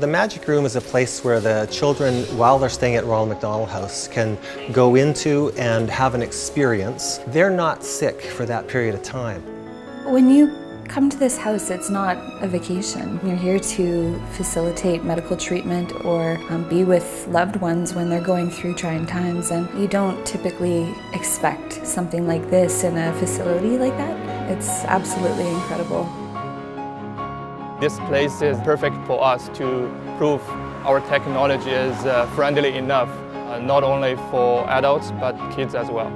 The Magic Room is a place where the children, while they're staying at Ronald McDonald House, can go into and have an experience. They're not sick for that period of time. When you come to this house, it's not a vacation. You're here to facilitate medical treatment or be with loved ones when they're going through trying times, and you don't typically expect something like this in a facility like that. It's absolutely incredible. This place is perfect for us to prove our technology is friendly enough, not only for adults, but kids as well.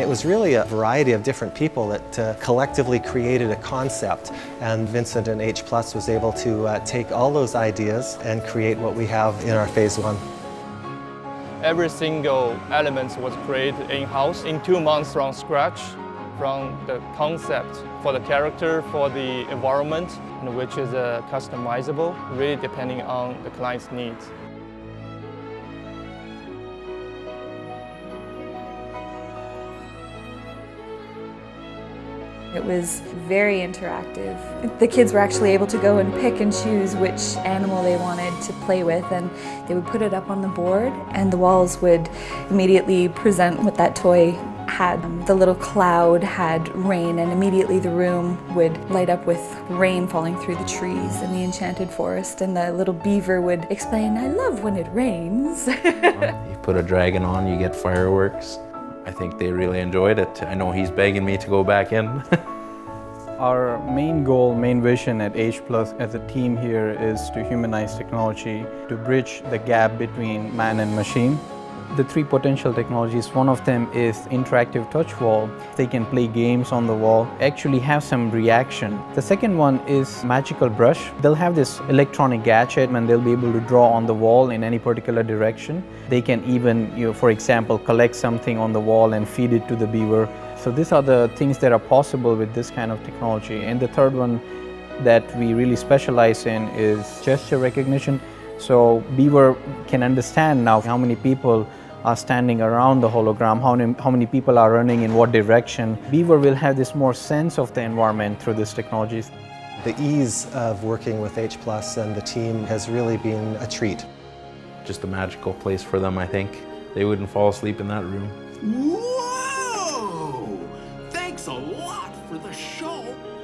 It was really a variety of different people that collectively created a concept, and Vincent and H+ was able to take all those ideas and create what we have in our Phase 1. Every single element was created in-house in 2 months from scratch. From the concept for the character, for the environment, which is customizable, really depending on the client's needs. It was very interactive. The kids were actually able to go and pick and choose which animal they wanted to play with, and they would put it up on the board, and the walls would immediately present what that toy had. The little cloud had rain, and immediately the room would light up with rain falling through the trees in the enchanted forest, and the little beaver would explain, "I love when it rains." You put a dragon on, you get fireworks. I think they really enjoyed it. I know he's begging me to go back in. Our main goal, main vision at H+ as a team here is to humanize technology, to bridge the gap between man and machine. The 3 potential technologies, one of them is interactive touch wall. They can play games on the wall, actually have some reaction. The second one is magical brush. They'll have this electronic gadget and they'll be able to draw on the wall in any particular direction. They can even, for example, collect something on the wall and feed it to the beaver. So these are the things that are possible with this kind of technology. And the third one that we really specialize in is gesture recognition. So beaver can understand now how many people are standing around the hologram, how many people are running in what direction. Beaver will have this more sense of the environment through these technologies. The ease of working with H+ and the team has really been a treat. Just a magical place for them, I think. They wouldn't fall asleep in that room. Whoa! Thanks a lot for the show.